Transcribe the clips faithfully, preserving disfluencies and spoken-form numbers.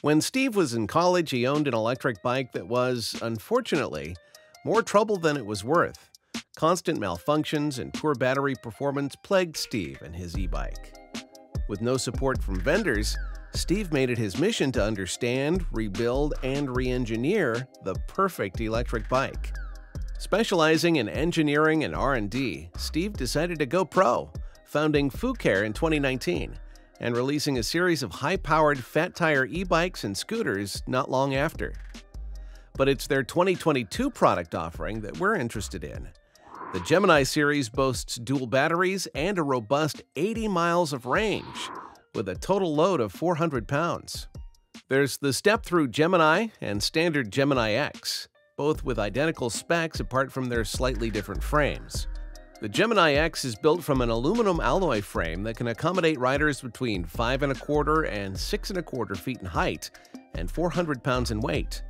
When Steve was in college, he owned an electric bike that was, unfortunately, more trouble than it was worth. Constant malfunctions and poor battery performance plagued Steve and his e-bike. With no support from vendors, Steve made it his mission to understand, rebuild, and re-engineer the perfect electric bike. Specializing in engineering and R and D, Steve decided to go pro, founding Fucare in twenty nineteen and releasing a series of high-powered fat-tire e-bikes and scooters not long after. But it's their twenty twenty-two product offering that we're interested in. The Gemini series boasts dual batteries and a robust eighty miles of range, with a total load of four hundred pounds. There's the step-through Gemini and standard Gemini X, both with identical specs apart from their slightly different frames. The Gemini X is built from an aluminum alloy frame that can accommodate riders between five and a quarter and six and a quarter feet in height and four hundred pounds in weight.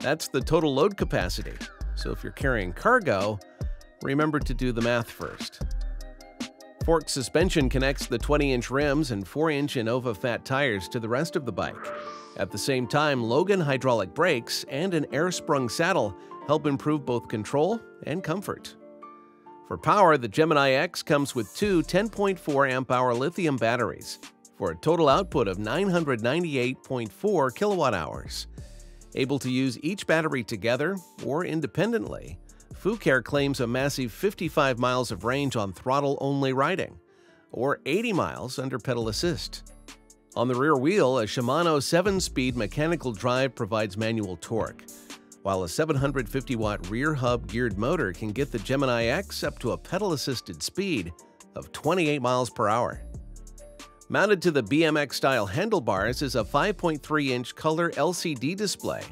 That's the total load capacity. So if you're carrying cargo, remember to do the math first. Fork suspension connects the twenty inch rims and four inch Innova fat tires to the rest of the bike. At the same time, Logan hydraulic brakes and an air-sprung saddle help improve both control and comfort. For power, the Gemini X comes with two ten point four amp hour lithium batteries for a total output of nine hundred ninety-eight point four kilowatt hours. Able to use each battery together or independently, Fucare claims a massive fifty-five miles of range on throttle-only riding, or eighty miles under pedal assist. On the rear wheel, a Shimano seven speed mechanical drive provides manual torque, while a seven hundred fifty watt rear hub geared motor can get the Gemini X up to a pedal-assisted speed of twenty-eight miles per hour. Mounted to the B M X-style handlebars is a five point three inch color L C D display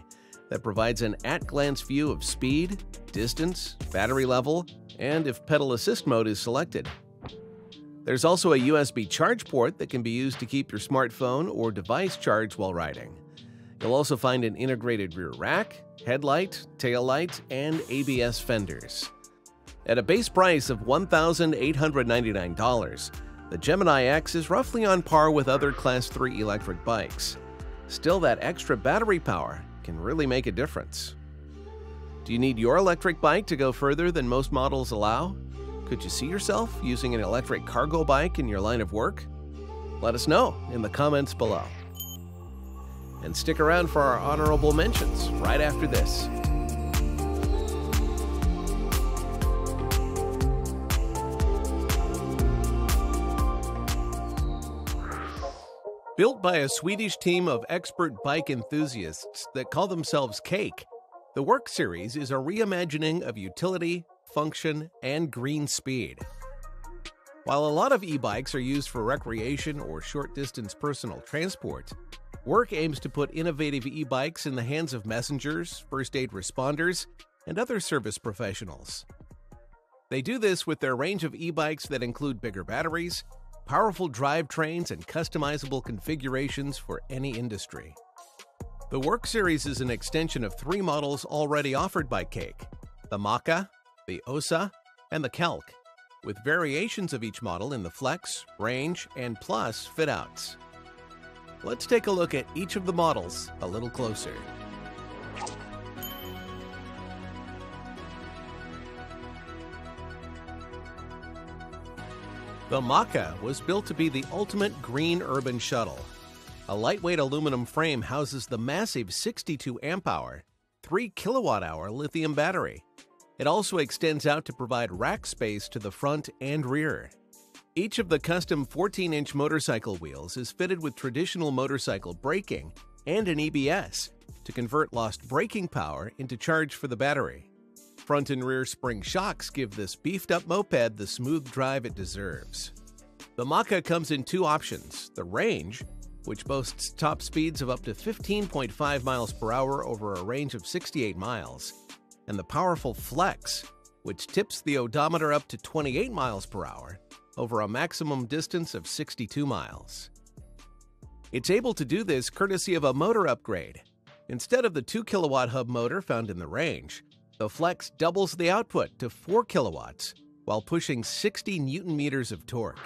that provides an at-glance view of speed, distance, battery level, and if pedal assist mode is selected. There's also a U S B charge port that can be used to keep your smartphone or device charged while riding. You'll also find an integrated rear rack, headlight, taillight, and A B S fenders. At a base price of one thousand eight hundred ninety-nine dollars, the Gemini X is roughly on par with other Class three electric bikes. Still, that extra battery power can really make a difference. Do you need your electric bike to go further than most models allow? Could you see yourself using an electric cargo bike in your line of work? Let us know in the comments below. And stick around for our honorable mentions right after this. Built by a Swedish team of expert bike enthusiasts that call themselves Cake, the Work Series is a reimagining of utility, function, and green speed. While a lot of e-bikes are used for recreation or short-distance personal transport, Work aims to put innovative e-bikes in the hands of messengers, first aid responders, and other service professionals. They do this with their range of e-bikes that include bigger batteries, powerful drivetrains, and customizable configurations for any industry. The Work Series is an extension of three models already offered by Cake: the MAKA, the O S A, and the Kalk, with variations of each model in the Flex, Range, and Plus fit-outs. Let's take a look at each of the models a little closer. The MAKA was built to be the ultimate green urban shuttle. A lightweight aluminum frame houses the massive sixty-two amp hour, three kilowatt hour lithium battery. It also extends out to provide rack space to the front and rear. Each of the custom fourteen inch motorcycle wheels is fitted with traditional motorcycle braking and an E B S to convert lost braking power into charge for the battery. Front and rear spring shocks give this beefed-up moped the smooth drive it deserves. The MAKA comes in two options: the Range, which boasts top speeds of up to fifteen point five miles per hour over a range of sixty-eight miles, and the powerful Flex, which tips the odometer up to twenty-eight miles per hour over a maximum distance of sixty-two miles. It's able to do this courtesy of a motor upgrade. Instead of the two kilowatt hub motor found in the Range, the Flex doubles the output to four kilowatts while pushing sixty newton meters of torque.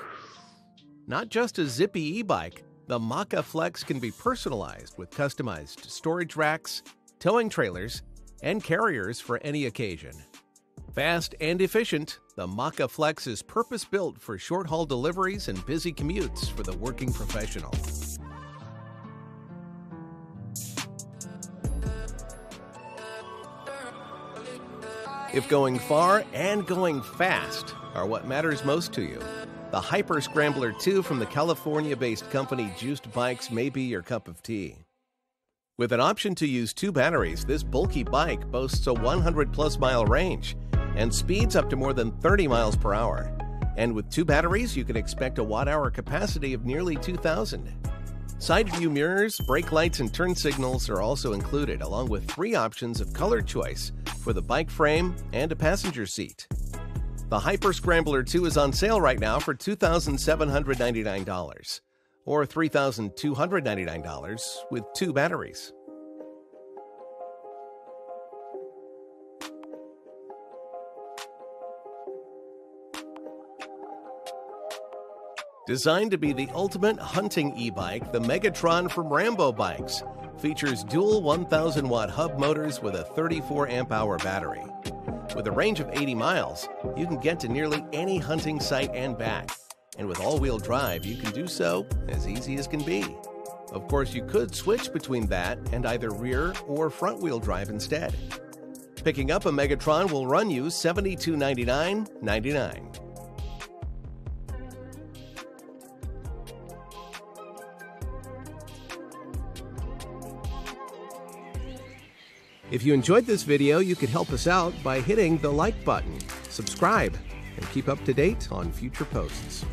Not just a zippy e-bike, The Maka Flex can be personalized with customized storage racks, towing trailers, and carriers for any occasion. Fast and efficient, the Maka Flex is purpose-built for short-haul deliveries and busy commutes for the working professional. If going far and going fast are what matters most to you, the Hyper Scrambler two from the California-based company Juiced Bikes may be your cup of tea. With an option to use two batteries, this bulky bike boasts a one hundred plus mile range and speeds up to more than thirty miles per hour. And with two batteries, you can expect a watt-hour capacity of nearly two thousand. Side view mirrors, brake lights, and turn signals are also included, along with three options of color choice for the bike frame and a passenger seat. The Hyper Scrambler two is on sale right now for two thousand seven hundred ninety-nine dollars. Or three thousand two hundred ninety-nine dollars with two batteries. Designed to be the ultimate hunting e-bike, the Megatron from Rambo Bikes features dual one thousand watt hub motors with a thirty-four amp hour battery. With a range of eighty miles, you can get to nearly any hunting site and back. And with all-wheel drive, you can do so as easy as can be. Of course, you could switch between that and either rear or front-wheel drive instead. Picking up a Megatron will run you seventy-two ninety-nine ninety-nine. If you enjoyed this video, you could help us out by hitting the like button, subscribe, and keep up to date on future posts.